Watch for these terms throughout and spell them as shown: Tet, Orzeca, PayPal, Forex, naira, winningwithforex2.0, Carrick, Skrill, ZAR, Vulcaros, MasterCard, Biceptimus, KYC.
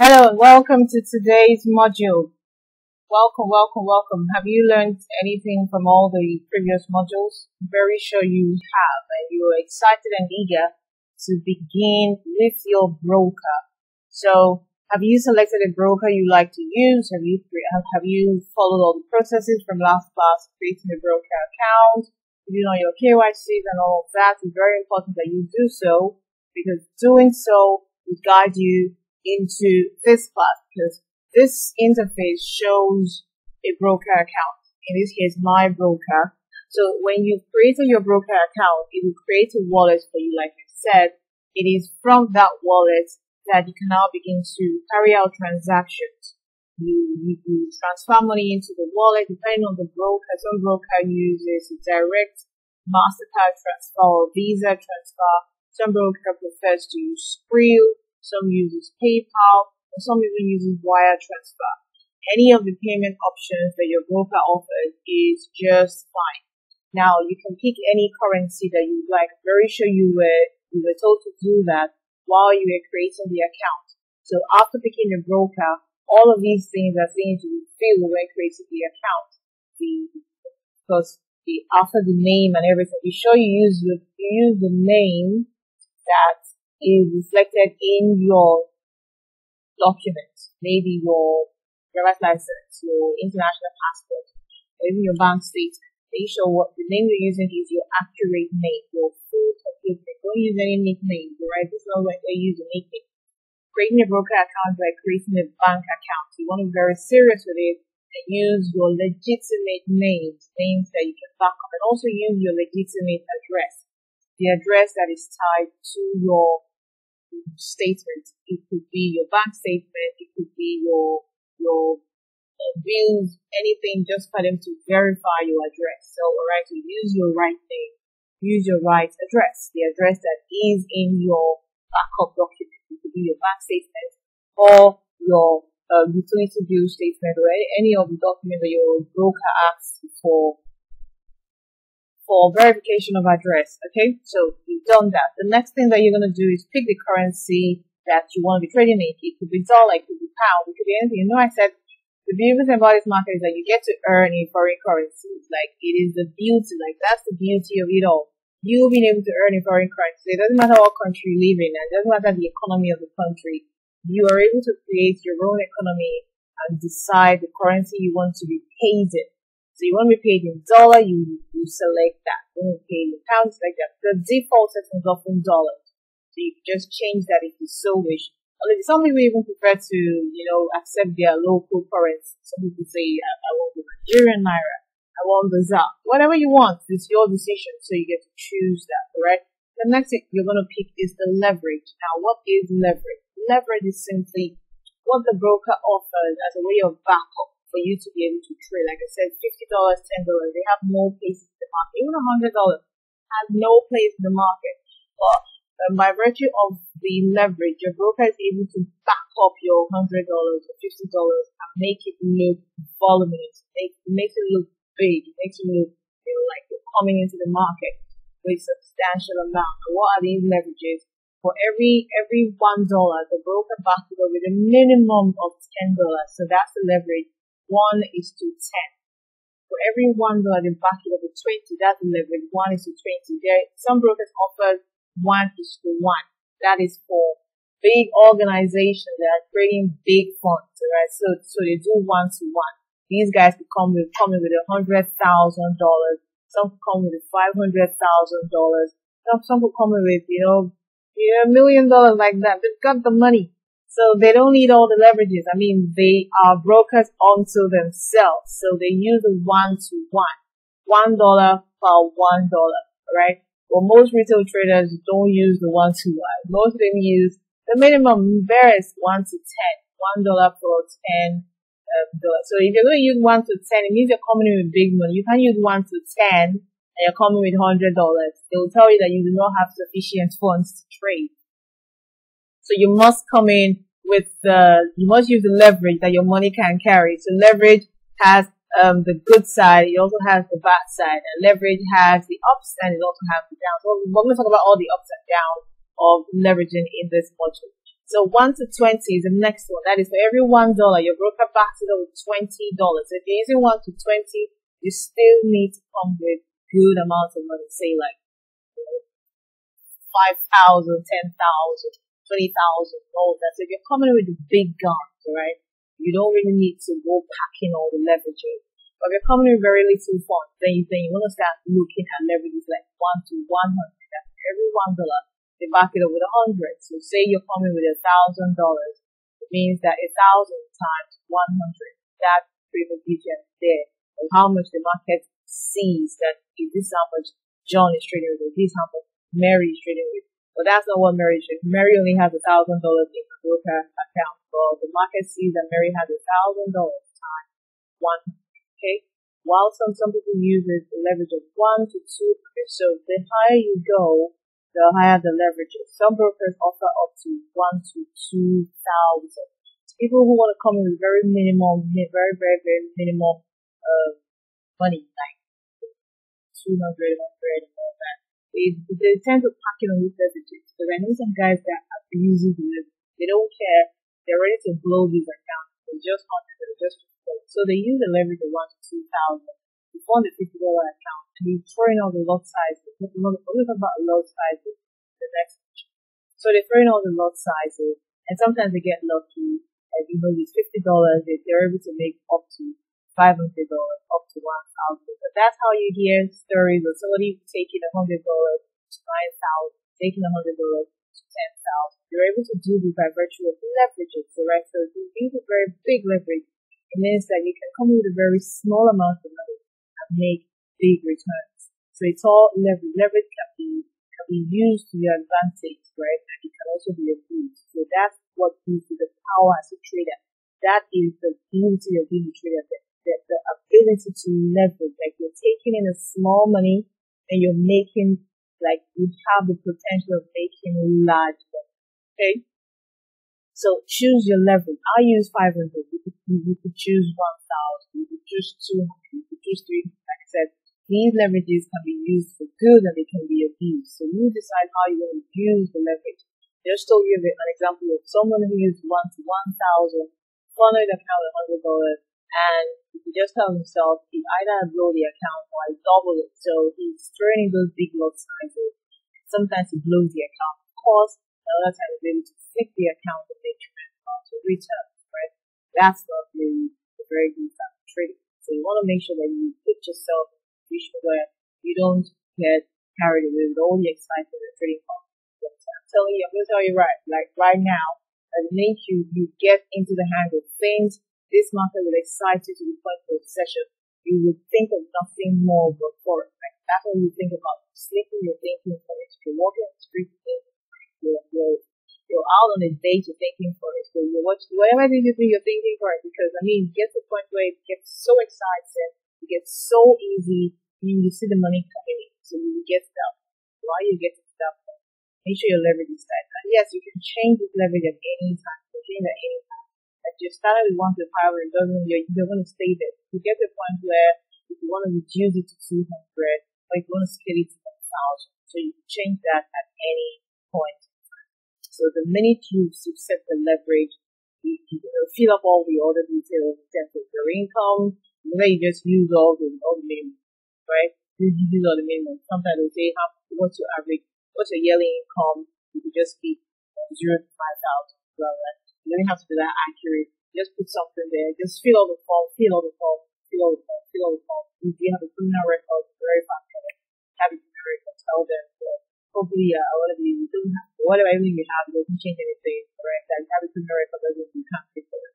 Hello, welcome to today's module. Welcome. Have you learned anything from all the previous modules? I'm very sure you have, and you're excited and eager to begin with your broker. So, have you selected a broker you like to use? Have you followed all the processes from last class, creating a broker account, doing all your KYCs and all of that? It's very important that you do so, because doing so will guide you into this class, because this interface shows a broker account. In this case, my broker. So when you created your broker account, it will create a wallet for you, like I said. It is from that wallet that you can now begin to carry out transactions. You transfer money into the wallet, depending on the broker. Some broker uses direct MasterCard transfer or Visa transfer. Some broker prefers to use Skrill. Some uses PayPal, and some even uses wire transfer. Any of the payment options that your broker offers is just fine. Now, you can pick any currency that you like. I'm very sure you were told to do that while you were creating the account. So after picking the broker, all of these things are things you will feel when creating the account. Because after the name and everything, be sure you use the name that is reflected in your documents, maybe your driver's license, your international passport, even your bank statement. Make sure what the name you're using is your accurate name, your full complete name. Don't use any nicknames, right? This is not like they use a nickname. Creating a broker account is like creating a bank account. You want to be very serious with it and use your legitimate names that you can back up, and also use your legitimate address. The address that is tied to your statement. It could be your bank statement, it could be your bills, anything, just for them to verify your address. So, alright, you use your right name, use your right address, the address that is in your backup document. It could be your bank statement or your utility bill statement, or any of the documents that your broker asks for verification of address. Okay, so you've done that. The next thing that you're going to do is pick the currency that you want to be trading in. It could be dollar, it could be pound, it could be anything. You know, I said the beautiful thing about this market is that you get to earn in foreign currencies. Like, it is the beauty, like that's the beauty of it all. You being able to earn in foreign currency. It doesn't matter what country you live in, it doesn't matter the economy of the country. You are able to create your own economy and decide the currency you want to be paid in. So you want to be paid in dollar, you select that. You want to be paid in pounds, like that. The default setting is often dollars. So you can just change that if you so wish. Although some people even prefer to, you know, accept their local currency. Some people say, I want the Nigerian naira, I want the ZAR. Whatever you want, it's your decision. So you get to choose that, alright? The next thing you're going to pick is the leverage. Now, what is leverage? Leverage is simply what the broker offers as a way of backup for you to be able to trade. Like I said, $50, $10, they have no place in the market. Even $100 has no place in the market. But by virtue of the leverage, your broker is able to back up your $100 or $50 and make it look voluminous. It makes it look big. It makes it look, you know, like you're coming into the market with a substantial amount. So what are these leverages? For every $1, the broker backs it up with a minimum of $10. So that's the leverage. 1:10. For every $1, they back it up to 20. That's the leverage. 1:20. There, some brokers offer 1:1. That is for big organizations that are creating big funds, right? So they do 1:1. These guys could come in with $100,000. Some could come with $500,000. Some could come in with $1 million like that. They've got the money. So they don't need all the leverages. I mean, they are brokers unto themselves. So they use the 1:1. $1 for $1, right? Well, most retail traders don't use the 1:1. Most of them use the minimum various 1:10. $1 for $10. So if you're going to use 1:10, it means you're coming in with big money. You can't use 1:10 and you're coming with $100. They will tell you that you do not have sufficient funds to trade. So you must come in with you must use the leverage that your money can carry. So leverage has the good side, it also has the bad side. And leverage has the ups and it also has the downs. So we're going to talk about all the ups and downs of leveraging in this module. So 1 to 20 is the next one. That is, for every $1, your broker backs it up with $20. So if you're using 1 to 20, you still need to come with good amounts of money, say like 5,000, 10,000, 20,000, all that. So if you're coming with the big guns, right, you don't really need to go packing all the leverages. But if you're coming with very little funds, then you want to start looking at leverages like 1 to 100. That's every $1, they back it up with 100. So say you're coming with $1,000, it means that 1,000 times 100, that pretty much gives you an idea of how much the market sees that if this is how much John is trading with, this is how much Mary is trading with. But that's not what Mary is trading. Mary only has $1,000 in her broker account. But the market sees that Mary has $1,000 times 100. Okay? While some people use it to leverage of 1 to 200. So the higher you go, the higher the leverage is. Some brokers offer up to 1 to 2,000. So people who want to come in with very minimal, very minimal money, like 200, 100, and all that. They tend to pack in on these leverages. Because I know some guys that are abusing the leverage. They don't care. They're ready to blow these accounts. They just want to, so they use the leverage of 1 to 2,000. It's on the $50 account. And you're throwing all the lot sizes. We're talking about lot sizes the next picture. So they're throwing all the lot sizes. And sometimes they get lucky. And you know, these $50, they're able to make up to $500, up to $1,000. But that's how you hear stories of somebody taking $100 to $9,000, taking $100 to $10,000. They're able to do this by virtue of leverages, right? So these are very big leverage. It means that you can come with a very small amount of money and make big returns. So it's all leverage. Leverage can be used to your advantage, right? And it can also be abused. So that's what gives you the power as a trader. That is the beauty of being a trader. The ability to leverage, like you're taking in a small money and you're making, like you have the potential of making large money. Okay? So choose your leverage. I use 500. You could choose 1,000. You could choose 200. You could choose 300. Like I said, these leverages can be used for good and they can be abused. So you decide how you want to use the leverage. Just to give an example of someone who used 1 to 1,000, followed an account of $100. And he just tells himself, he either blow the account or I double it. So he's throwing those big lot sizes. Sometimes he blows the account, of course. Another time he's able to flip the account and make to return, right? That's not really a very good type of trading. So you want to make sure that you put yourself in a position where you don't get carried away with all the excitement of trading costs. I'm going to tell you right now, that make you get into the hang of things. This market will excite you to the point of obsession. You will think of nothing more but forex. Like, that's what you think about. You're sleeping, you're thinking forex. You're walking on the street, you're out on a date, you're thinking forex. So you're watching whatever it is you think you're thinking forex. Because I mean, you get to the point where it gets so exciting, it gets so easy, you see the money coming in. So you get stuff. While you get stuff, make sure your leverage is tight. And yes, you can change this leverage at any time. You can change at any time. If you're starting with 1 to 500, it doesn't mean you're going to stay there. You get to the point where if you want to reduce it to 200, or if you want to scale it to 1,000, so you can change that at any point. So the minute you set the leverage, you fill up all the other details in terms of your income, and then you just use all the minimum, right? You use all the minimum. Sometimes they'll say, what's your average? What's your yearly income? You can just keep 0 to 5,000, you don't have to be that accurate. Just put something there. Just fill all the form. If you have a criminal record, it's very fast. Have it correct and tell them. Hopefully, whatever you don't have, whatever everything you have, it doesn't change anything. Correct? That have a criminal record doesn't mean you can't fix it.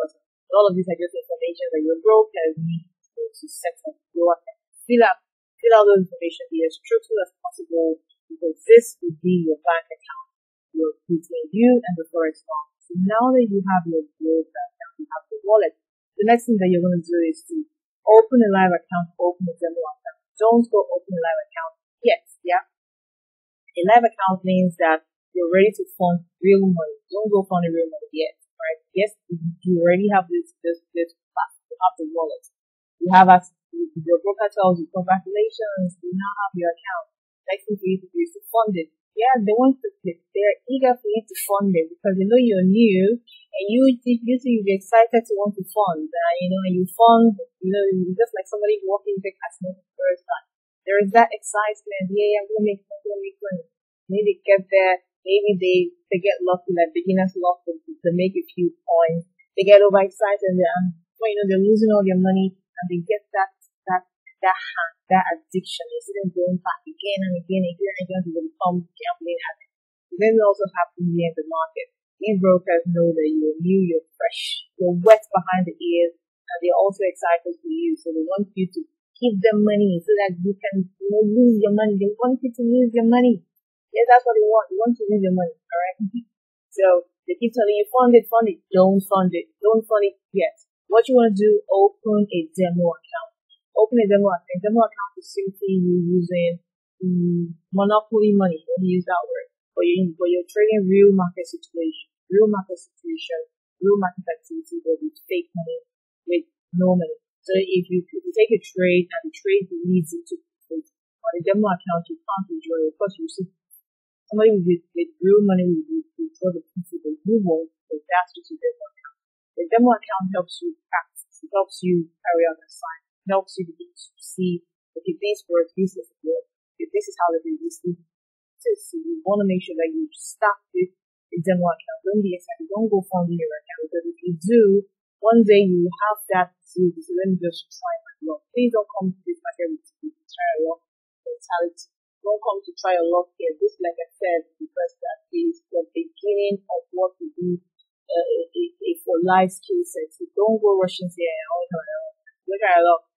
But all of these are just information that your brokers need to set up, go up and fill out those information, be as truthful as possible, because this will be your bank account. Between you and the forex market. So now that you have your broker account, you have the wallet, the next thing that you're going to do is to open a live account, open a demo account. Don't go open a live account yet, yeah? A live account means that you're ready to fund real money. Don't go fund real money yet, right? Yes, you already have this back, you have the wallet. You have your broker tells you, congratulations, you now have your account. Next thing for you to do is to fund it. Yeah, they want to click. They're eager for you to fund it because they know you're new and you think you'll be excited to want to fund. You fund, just like somebody walking into a casino for the first time. There is that excitement. Yeah, I'm going to make money. Maybe get there. Maybe they get lucky, like beginners luck to make a few coins. They get overexcited and they're losing all their money and they get that hack, that addiction. They see them going back again and again to become gambling addicts. Then we also have to be in the market. These brokers know that you're new, you're fresh, you're wet behind the ears, and they're also excited for you. So they want you to give them money so that you can lose your money. They want you to lose your money. Yes, that's what they want. They want to lose your money, alright? So they keep telling you, fund it. Don't fund it. Don't fund it yet. What you want to do, open a demo account. A demo account is simply you using monopoly money. Let me use that word. But you're trading real market situation, real market activity with fake money, with no money. So if you take a trade and the trade leads into profit, on a demo account you can't enjoy it. Of course, you see somebody with real money will throw the pieces that you want, but that's just a demo account. The demo account helps you practice, it helps you carry out the science, it helps you begin to see, okay, this works, this is good, if this is how they do this, so you want to make sure that you start with a demo account. Don't be excited, don't go fund your account, because if you do, one day you will have that disease, so let me just try my luck. Please don't come to this market with try a lot mentality. Don't come to try a lot here. This, like I said, because that is the beginning of what we do for life skill sets. So don't go rushing and say, look at a lot.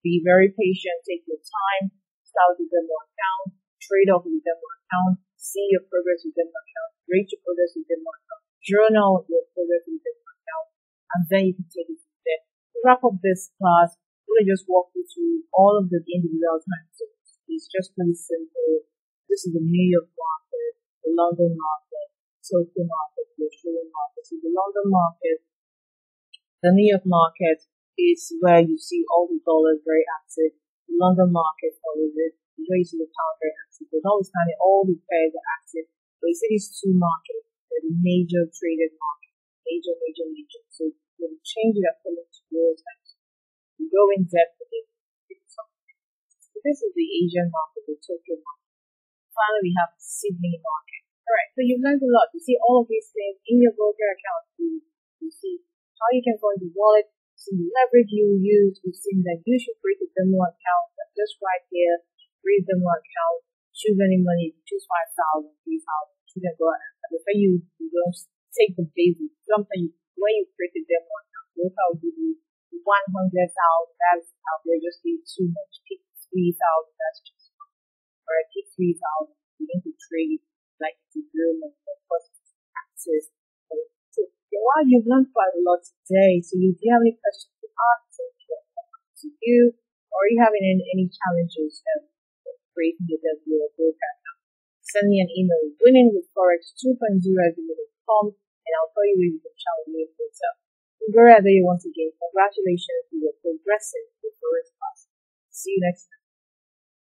Be very patient. Take your time. Start with demo account. Trade off with demo account. See your progress with demo account. Rate your progress with demo account. Journal your progress with demo account. And then you can take it from there. To wrap up this class, I'm going to just walk you through all of the individual types. It's just really simple. This is the New York market, the London market, Tokyo market, the Australian market. So the London market, the New York market is where you see all the dollars very active. The London market follows it. You see the pound very active. But notwithstanding, all the pairs are active. But you see these two markets, they're the major traded markets. Major. So the changes are coming to your time. You go in depth with it. This is the Asian market, the Tokyo market. Finally, we have the Sydney market. Alright, so you've learned a lot. You see all of these things in your broker account. You see how you can find the wallet, you see the leverage you use, you see that you should create a demo account. That's just right here. Create a demo account. Choose any money. Choose 5,000, 3,000. Choose and go ahead. I prefer you don't take the basic. Sometimes when you create a demo account, broker will give you 100,000. That's how they're just being too much. 3,000, that's just fine. Or I pick 3,000, you need to trade like it's a real money, of course, taxes. So, well, you've learned quite a lot today. So, if you have any questions to ask, to you, or you having any challenges of creating your broker account, send me an email winningwithforex2.0@gmail.com, and I'll tell you where you can chat with me later. Wherever you want to gain, congratulations, you are progressing with Forex class. See you next time.